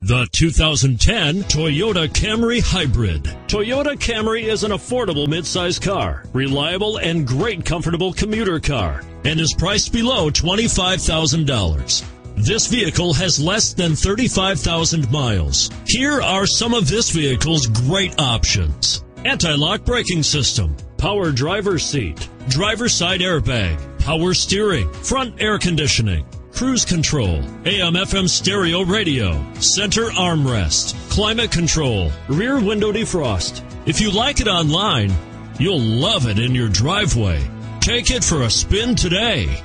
The 2010 Toyota Camry Hybrid. Toyota Camry is an affordable midsize car, reliable and great comfortable commuter car, and is priced below $25,000. This vehicle has less than 35,000 miles. Here are some of this vehicle's great options: anti-lock braking system, power driver's seat, driver's side airbag, power steering, front air conditioning, cruise control, AM/FM stereo radio, center armrest, climate control, rear window defrost. If you like it online, you'll love it in your driveway. Take it for a spin today.